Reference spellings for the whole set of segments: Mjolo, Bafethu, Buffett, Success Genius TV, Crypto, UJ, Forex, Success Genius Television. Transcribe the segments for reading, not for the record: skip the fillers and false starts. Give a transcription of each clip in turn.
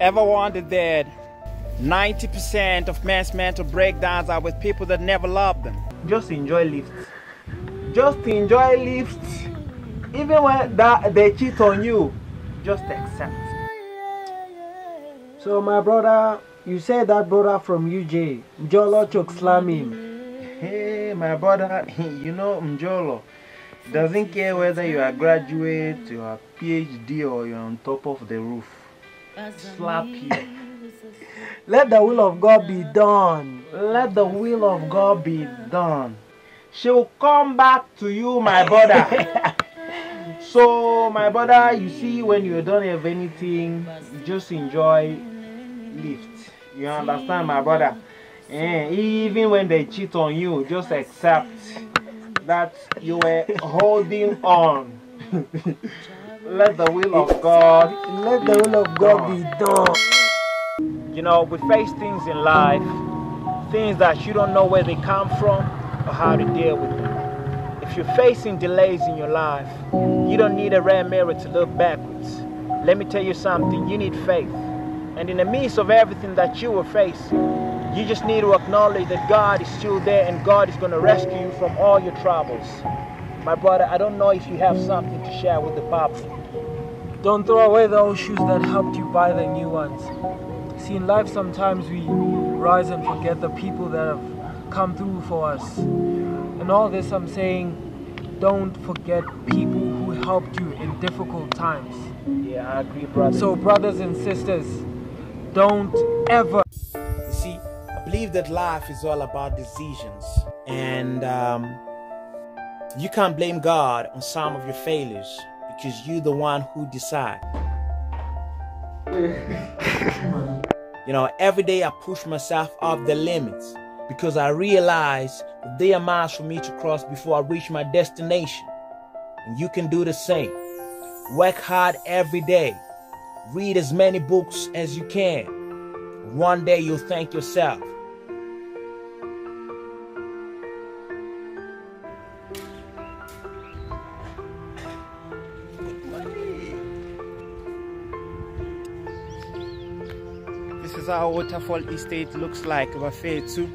Ever wondered that 90% of men's mental breakdowns are with people that never love them? Just enjoy lifts. Just enjoy lifts. Even when they cheat on you, just accept. So my brother, you said that brother from UJ, Mjolo choke slam him. Hey, my brother, you know Mjolo doesn't care whether you are a graduate, you are a PhD, or you are on top of the roof. Slap you. Let the will of God be done. Let the will of God be done. She will come back to you, my brother. So, my brother, you see, when you don't have anything, you just enjoy lift. You understand, my brother? And even when they cheat on you, just accept that you were holding on. Let the will of God be done. You know, we face things in life, things that you don't know where they come from or how to deal with them. If you're facing delays in your life, you don't need a rear mirror to look backwards. Let me tell you something, you need faith. And in the midst of everything that you were facing, you just need to acknowledge that God is still there and God is going to rescue you from all your troubles. My brother, I don't know if you have something to share with the public. Don't throw away the old shoes that helped you buy the new ones. See, in life sometimes we rise and forget the people that have come through for us. In all this, I'm saying, don't forget people who helped you in difficult times. Yeah, I agree, brother. So, brothers and sisters, don't ever... You see, I believe that life is all about decisions. And you can't blame God on some of your failures because you're the one who decides. You know, every day I push myself up the limits, because I realize that there are miles for me to cross before I reach my destination. And you can do the same. Work hard every day. Read as many books as you can. One day you'll thank yourself. This is how waterfall estate looks like, Bafethu.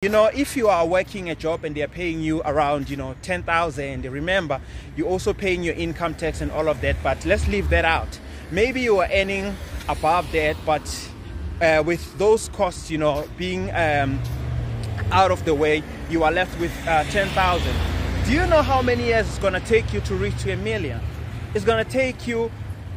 You know, if you are working a job and they are paying you around, you know, 10,000, remember, you're also paying your income tax and all of that, but let's leave that out. Maybe you are earning above that, but with those costs, you know, being out of the way, you are left with 10,000. Do you know how many years it's going to take you to reach to 1 million? It's going to take you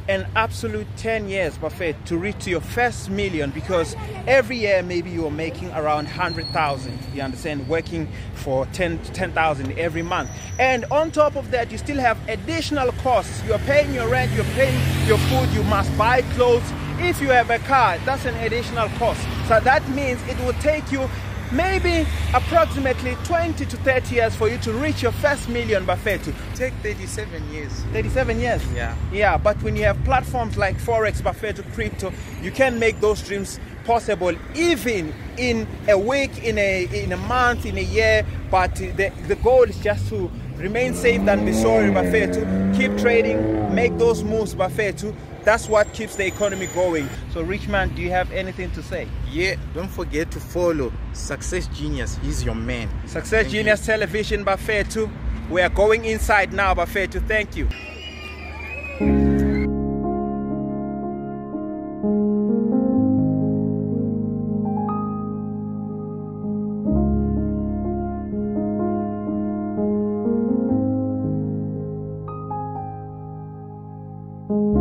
an absolute 10 years, Buffett, to reach to your first million, because every year maybe you're making around 100,000, you understand, working for 10,000 every month. And on top of that, you still have additional costs. You're paying your rent, you're paying your food, you must buy clothes. If you have a car, that's an additional cost. So that means it will take you maybe approximately 20 to 30 years for you to reach your first million, Bafethu. Take 37 years. 37 years? Yeah. Yeah, but when you have platforms like Forex, Bafethu, Crypto, you can make those dreams possible even in a week, in a month, in a year. But the goal is just to remain safe than be sorry, Bafethu. Keep trading, make those moves, Bafethu. That's what keeps the economy going. So, Richman, do you have anything to say? Yeah, don't forget to follow Success Genius. He's your man. Success Genius Television, Bafethu. We are going inside now, Bafethu. Thank you.